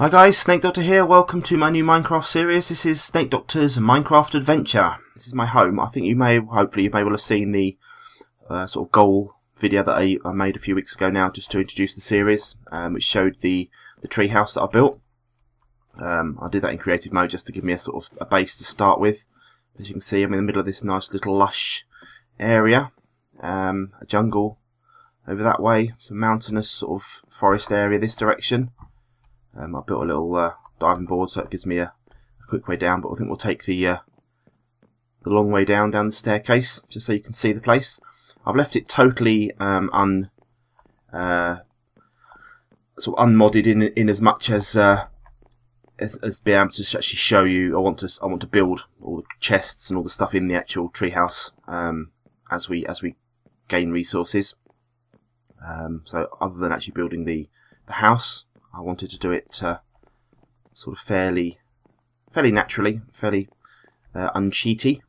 Hi guys, Snake Doctor here, welcome to my new Minecraft series. This is Snake Doctor's Minecraft Adventure. This is my home. I think hopefully you may well have seen the sort of goal video that I made a few weeks ago now, just to introduce the series, which showed the tree house that I built. I did that in creative mode just to give me a sort of a base to start with. As you can see, I'm in the middle of this nice little lush area, a jungle over that way, some mountainous sort of forest area this direction. I built a little diving board, so it gives me a quick way down, but I think we'll take the long way down the staircase, just so you can see the place. I've left it totally unmodded in as much as being able to actually show you. I want to build all the chests and all the stuff in the actual treehouse as we gain resources. So other than actually building the house, I wanted to do it sort of fairly naturally, fairly uncheaty.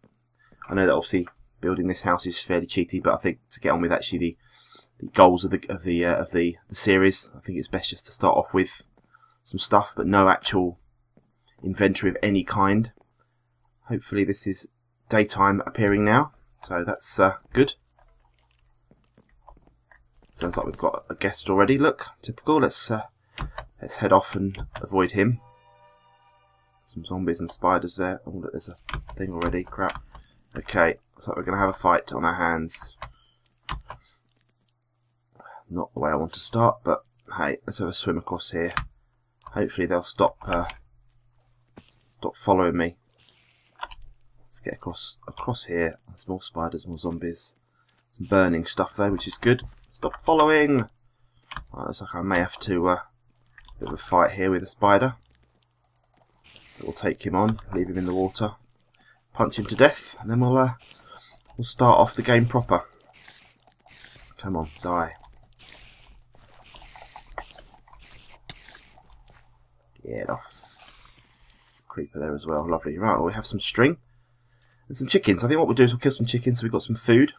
I know that obviously building this house is fairly cheaty, but I think to get on with actually the goals of the series, I think it's best just to start off with some stuff, but no actual inventory of any kind. Hopefully, this is daytime appearing now, so that's good. Sounds like we've got a guest already. Look, typical. Let's head off and avoid him. Some zombies and spiders there. Oh, look, there's a thing already. Crap. Okay, looks like we're going to have a fight on our hands. Not the way I want to start, but hey, let's have a swim across here. Hopefully they'll stop following me. Let's get across here. There's more spiders, more zombies. Some burning stuff though, which is good. Stop following! Right, looks like I may have to... bit of a fight here with a spider. We'll take him on, leave him in the water, punch him to death, and then we'll start off the game proper. Come on, die! Get off! Creeper there as well, lovely. Right, well, we have some string and some chickens. I think what we'll do is we'll kill some chickens, so we've got some food.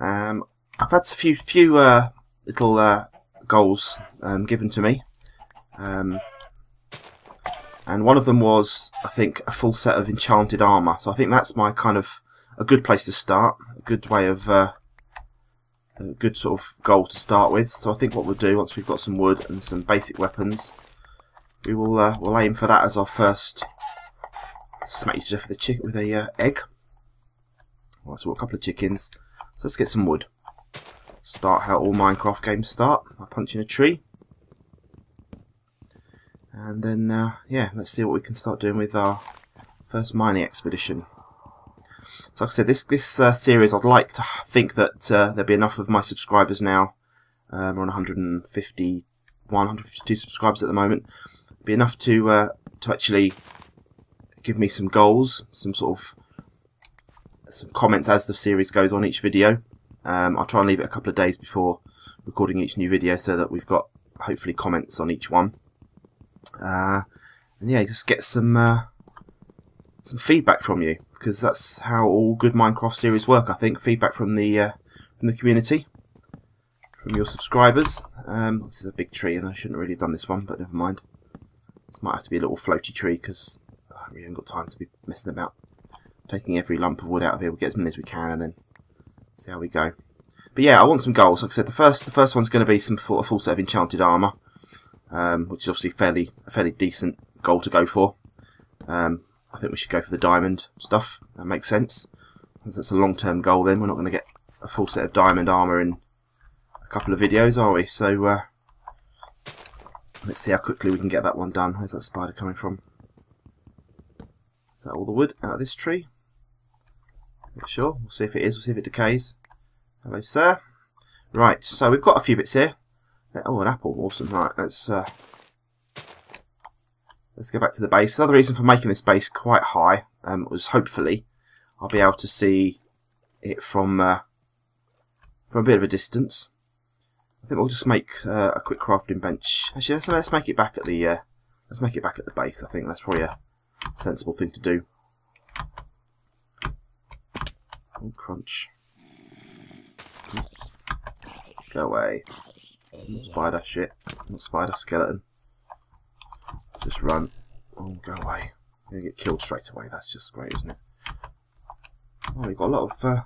I've had a few little goals given to me. And one of them was, I think, a full set of enchanted armour. So I think that's my kind of a good place to start, a good way of a good sort of goal to start with. So I think what we'll do once we've got some wood and some basic weapons, we will we'll aim for that as our first. Smack you to death with a chicken with a egg. Right, so we've got a couple of chickens. So let's get some wood. Start how all Minecraft games start. I punch in a tree. And then, yeah, let's see what we can start doing with our first mining expedition. So like I said, this series, I'd like to think that there'll be enough of my subscribers now. We're on 152 subscribers at the moment. It'll be enough to actually give me some goals, some sort of some comments as the series goes on each video. I'll try and leave it a couple of days before recording each new video, so that we've got hopefully comments on each one. And yeah, just get some feedback from you, because that's how all good Minecraft series work. I think feedback from the community, from your subscribers. This is a big tree, and I shouldn't really have done this one, but never mind. This might have to be a little floaty tree, because I really haven't got time to be messing about. Taking every lump of wood out of here, we'll get as many as we can, and then see how we go. But yeah, I want some goals. Like I said, the first one's going to be a full set of enchanted armour, which is obviously a fairly decent goal to go for. I think we should go for the diamond stuff. That makes sense. Because that's a long-term goal then. We're not going to get a full set of diamond armour in a couple of videos, are we? So let's see how quickly we can get that one done. Where's that spider coming from? Is that all the wood out of this tree? Not sure. We'll see if it is. We'll see if it decays. Hello, sir. Right, so we've got a few bits here. Oh, an apple. Awesome. Right, let's go back to the base. Another reason for making this base quite high was hopefully I'll be able to see it from a bit of a distance. I think we'll just make a quick crafting bench. Actually, let's make it back at the base. I think that's probably a sensible thing to do. Oh, crunch. Go away. Spider, shit. Not spider, skeleton. Just run. Oh, go away. You're going to get killed straight away. That's just great, isn't it? Oh, we've got a lot of... I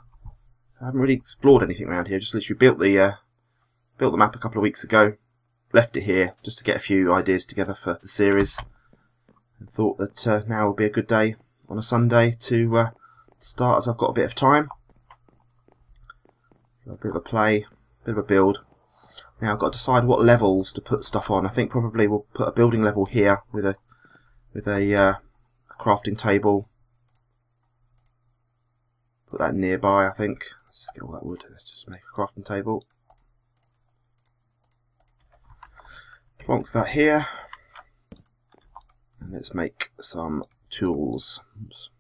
haven't really explored anything around here. Just literally built the map a couple of weeks ago. Left it here just to get a few ideas together for the series. And thought that now would be a good day on a Sunday to start, as I've got a bit of time. A bit of a play, a bit of a build. Now I've got to decide what levels to put stuff on. I think probably we'll put a building level here with a crafting table. Put that nearby, I think. Let's just get all that wood. Let's just make a crafting table. Plonk that here, and let's make some tools. Oops.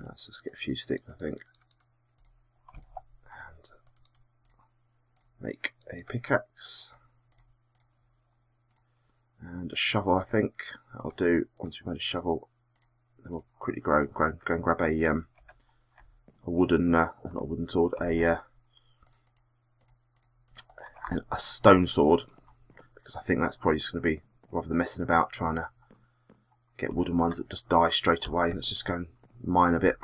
Let's just get a few sticks, I think, and make a pickaxe and a shovel. I think that'll do. Once we've made a shovel, then we'll quickly go and grab a wooden, not a wooden sword, a stone sword, because I think that's probably just going to be rather than messing about trying to get wooden ones that just die straight away. Let's just go and mine a bit.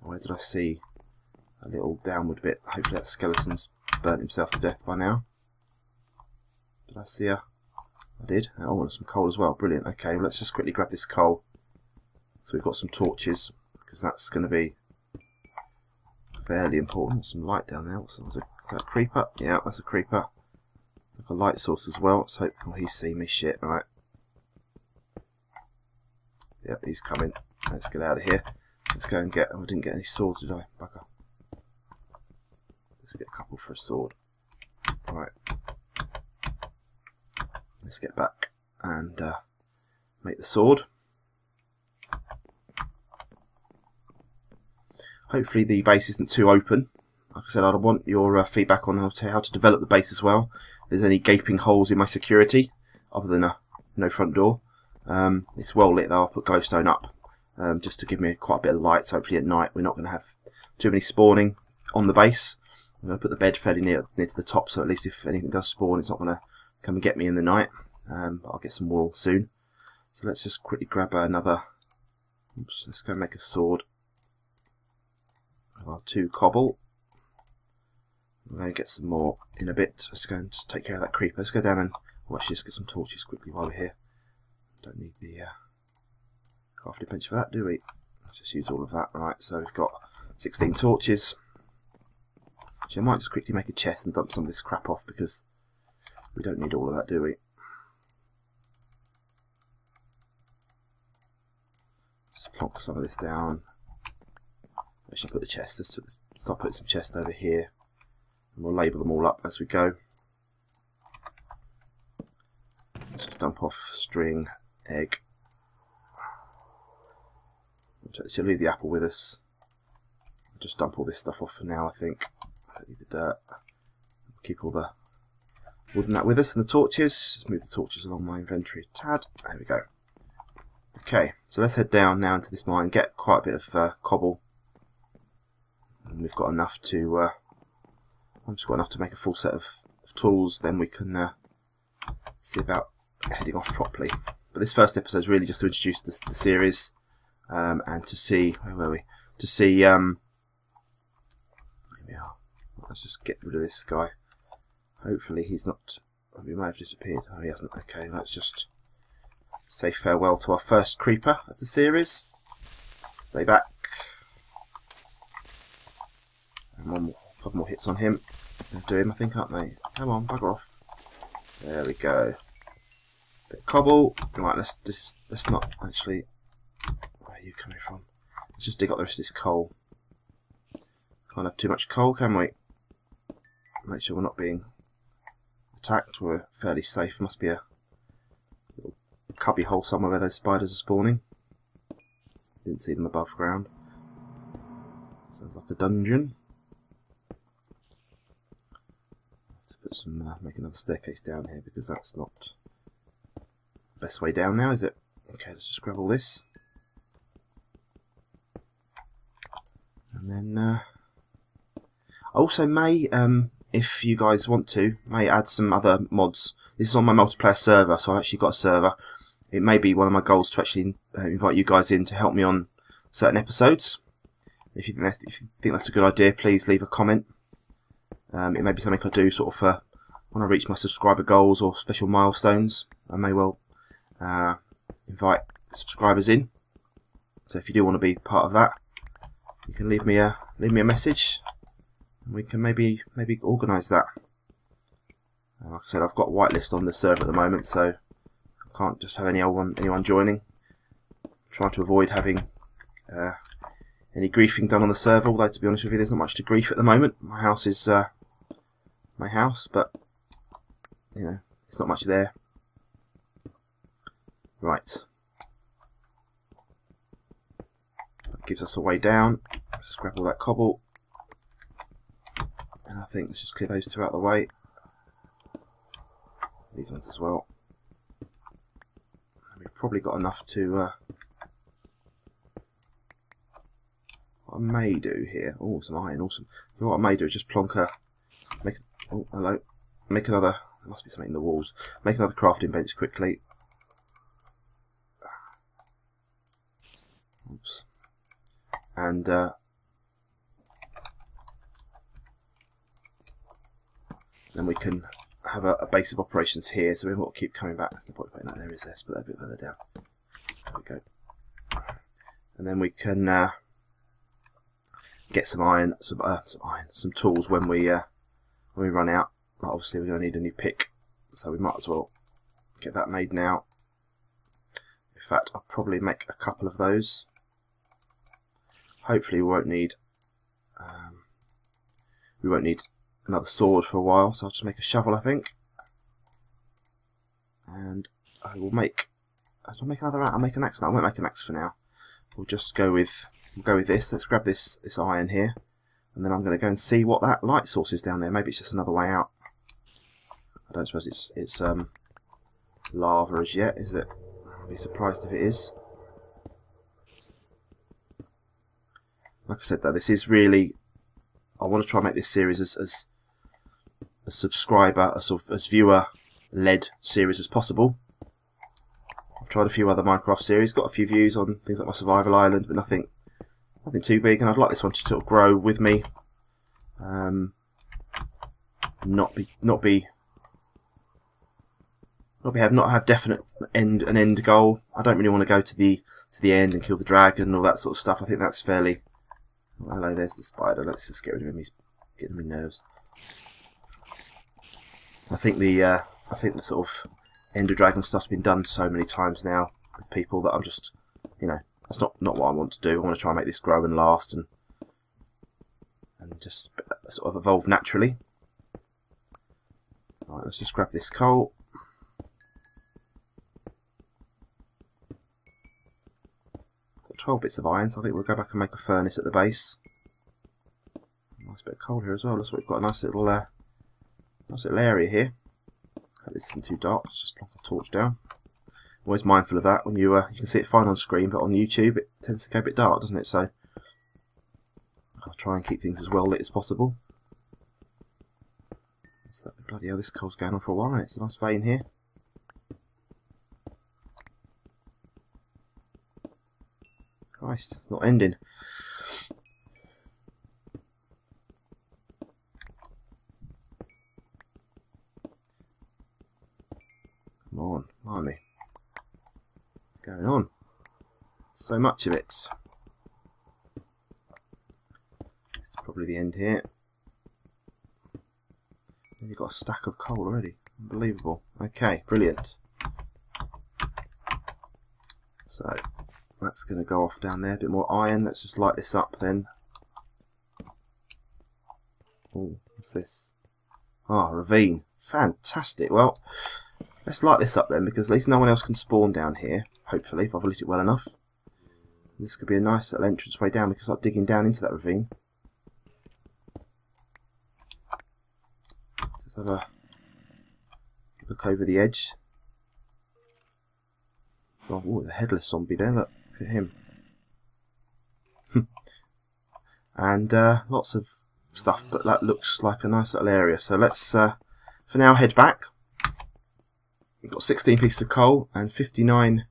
Where did I see a little downward bit? Hopefully that skeleton's burnt himself to death by now. Did I see a... I did. Oh, I wanted some coal as well. Brilliant. Okay, well, let's just quickly grab this coal. So we've got some torches, because that's going to be fairly important. Some light down there. What's that? Is that a creeper? Yeah, that's a creeper. I've got a light source as well. Let's hope he's seen me. Shit, alright. Yep, he's coming. Let's get out of here. Let's go and get... Oh, I didn't get any swords, did I? Bugger. Let's get a couple for a sword. Alright. Let's get back and make the sword. Hopefully the base isn't too open. Like I said, I'd want your feedback on how to develop the base as well. If there's any gaping holes in my security, other than no front door. It's well lit though. I'll put glowstone up. Just to give me quite a bit of light, so hopefully at night we're not going to have too many spawning on the base. I'm going to put the bed fairly near to the top, so at least if anything does spawn, it's not going to come and get me in the night. But I'll get some wool soon. So let's just quickly grab another... Oops, let's go and make a sword. Our two cobble. I'm going to get some more in a bit. Let's go and just take care of that creeper. Let's go down and... Oh, actually, let's get some torches quickly while we're here. Don't need the... crafty bench for that, do we? Let's just use all of that. Right, so we've got 16 torches. Actually, I might just quickly make a chest and dump some of this crap off, because we don't need all of that, do we? Just plonk some of this down. Actually, put the chest. Let's start putting some chests over here, and we'll label them all up as we go. Let's just dump off string, egg. She'll leave the apple with us. I'll just dump all this stuff off for now, I think. Don't need the dirt. Keep all the wood and that with us, and the torches. Just move the torches along my inventory a tad. There we go. Okay, so let's head down now into this mine, get quite a bit of cobble. And we've got enough to... I've just got enough to make a full set of tools, then we can see about heading off properly. But this first episode is really just to introduce the series. And to see, where were we? To see, here we are. Let's just get rid of this guy. Hopefully he's not, he might have disappeared. Oh, he hasn't. Okay, let's just say farewell to our first creeper of the series. Stay back. And a couple more hits on him. They'll do him, I think, aren't they? Come on, bugger off. There we go. Bit of cobble. Right, let's not actually... Where are you coming from? Let's just dig up the rest of this coal. Can't have too much coal, can we? Make sure we're not being attacked. We're fairly safe. Must be a little cubby hole somewhere where those spiders are spawning. Didn't see them above ground. Sounds like a dungeon. Have to put some, make another staircase down here, because that's not the best way down now, is it? Okay, let's just grab all this. And then I also may if you guys want to, may add some other mods. This is on my multiplayer server, so I've actually got a server. It may be one of my goals to actually invite you guys in to help me on certain episodes. If you think that's a good idea, please leave a comment. It may be something I do sort of for when I reach my subscriber goals or special milestones. I may well invite subscribers in. So if you do want to be part of that, you can leave me a message, and we can maybe organise that. Like I said, I've got a whitelist on the server at the moment, so I can't just have anyone joining. I'm trying to avoid having any griefing done on the server, although to be honest with you, there's not much to grief at the moment. My house is my house, but you know, it's not much there. Right. That gives us a way down. Let's grab all that cobble. And I think let's just clear those two out of the way. These ones as well. And we've probably got enough to... what I may do here... Oh, some iron, awesome. You know what I may do is just plonk a... oh, hello. Make another... There must be something in the walls. Make another crafting bench quickly. Oops. And then we can have a base of operations here, so we won't keep coming back. That's the point of putting that there is this, but that a bit further down. There we go. And then we can get some tools when we run out. But obviously, we're going to need a new pick, so we might as well get that made now. In fact, I'll probably make a couple of those. Hopefully, we won't need another sword for a while, so I'll just make a shovel, I think. And I will make. I'll make another. I'll make an axe now. I won't make an axe for now. We'll just go with. We'll go with this. Let's grab this iron here, and then I'm going to go and see what that light source is down there. Maybe it's just another way out. I don't suppose it's lava as yet, is it? I'd be surprised if it is. Like I said, though, this is really... I want to try and make this series as a subscriber, as viewer-led series as possible. I've tried a few other Minecraft series, got a few views on things like my Survival Island, but nothing too big, and I'd like this one to sort of grow with me. Not have definite end goal. I don't really want to go to the end and kill the dragon and all that sort of stuff. I think that's fairly... Oh, hello, there's the spider. Let's just get rid of him. He's getting me nerves. I think the sort of ender dragon stuff's been done so many times now with people that I'm just, you know, that's not what I want to do. I want to try and make this grow and last and just sort of evolve naturally. Right, let's just grab this coal. Got 12 bits of iron, so I think we'll go back and make a furnace at the base. Nice bit of coal here as well. Looks like we've got a nice little area here. Hope this isn't too dark. Let's just plonk a torch down. Always mindful of that. When you can see it fine on screen, but on YouTube it tends to go a bit dark, doesn't it? So I'll try and keep things as well lit as possible. So bloody hell, this coal's going on for a while. It's a nice vein here. Christ, not ending. Come on, blimey. What's going on? So much of it. This is probably the end here. You've got a stack of coal already. Unbelievable. Okay, brilliant. So that's going to go off down there. A bit more iron. Let's just light this up then. Oh, what's this? Ah, ravine. Fantastic. Well, let's light this up then, because at least no one else can spawn down here. Hopefully, if I've lit it well enough. This could be a nice little entrance way down. We can start digging down into that ravine. Have a look over the edge. So, oh, the headless zombie there, look at him. And lots of stuff, but that looks like a nice little area. So let's for now head back. We've got 16 pieces of coal and 59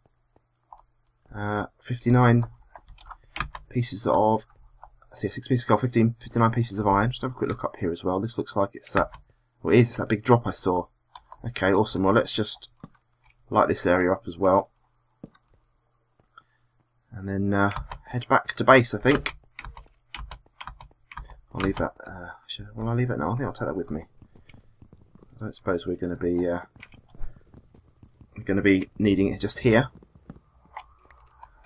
pieces of, let's see, 6 pieces of coal, 59 pieces of iron. Just have a quick look up here as well. This looks like it's that, well, it is, it's that big drop I saw. Okay, awesome. Well, let's just light this area up as well, and then head back to base, I think. I'll leave that, will I leave that? No, I think I'll take that with me. I don't suppose we're going to be needing it just here.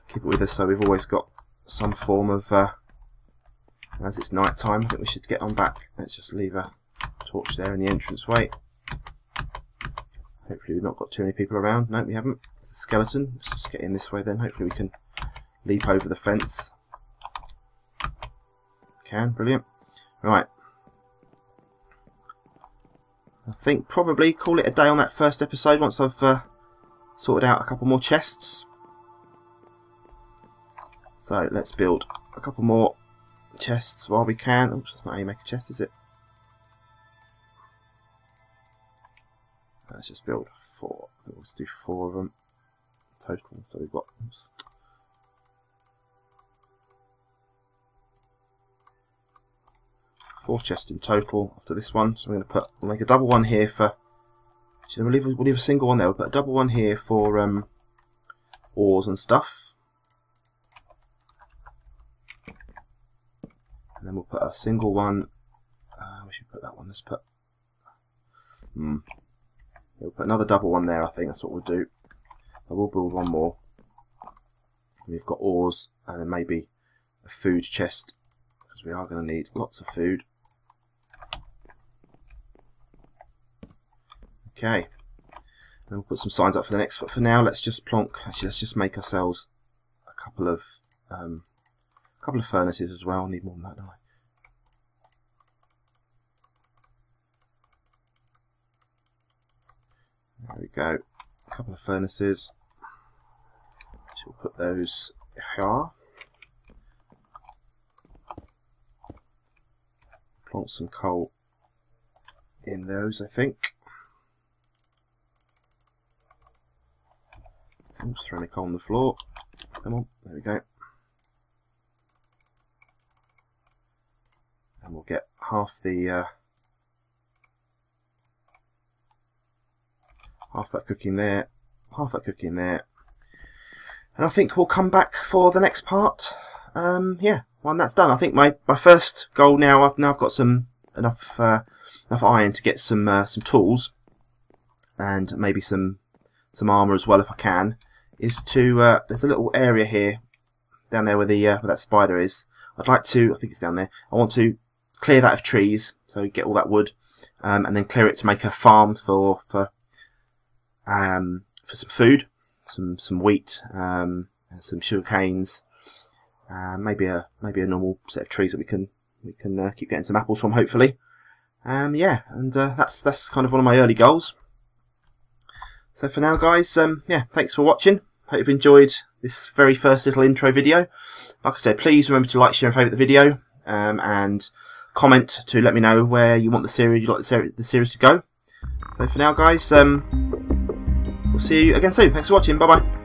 Keep it with us so we've always got some form of, as it's night time, I think we should get on back. Let's just leave a torch there in the entranceway. Hopefully we've not got too many people around. No, we haven't. There's a skeleton. Let's just get in this way then. Hopefully we can leap over the fence. Can, brilliant. Right. I think probably call it a day on that first episode once I've sorted out a couple more chests. So let's build a couple more chests while we can. Oops, that's not how you make a chest, is it? Let's just build 4. Let's do 4 of them total. So we've got, oops. Four chests in total after this one, so we're going to put, we'll make a double one here for, actually we'll leave a single one there, we'll put a double one here for ores and stuff, and then we'll put a single one, we should put that one, let's put, we'll put another double one there, I think that's what we'll do. I will build one more, we've got ores and then maybe a food chest, because we are going to need lots of food. Okay, and we'll put some signs up for the next, but for now let's just plonk, actually let's just make ourselves a couple of furnaces as well. I need more than that, don't I? There we go, a couple of furnaces, so we'll put those here, plonk some coal in those I think. Oops, throwing a coal on the floor. Come on, there we go. And we'll get half that cooking there, half that cooking there. And I think we'll come back for the next part. Yeah, when that's done, I think my first goal now. I've got some enough iron to get some tools, and maybe some armor as well if I can. Is to there's a little area here down there where the where that spider is. I'd like to, I think it's down there. I want to clear that of trees, so get all that wood, and then clear it to make a farm for some food, some wheat, and some sugar canes, maybe a normal set of trees that we can keep getting some apples from hopefully. Yeah, and that's kind of one of my early goals. So for now guys, yeah, thanks for watching. Hope you've enjoyed this very first little intro video. Like I said, please remember to like, share and favourite the video, and comment to let me know where you want the series, to go. So for now guys, we'll see you again soon. Thanks for watching. Bye bye.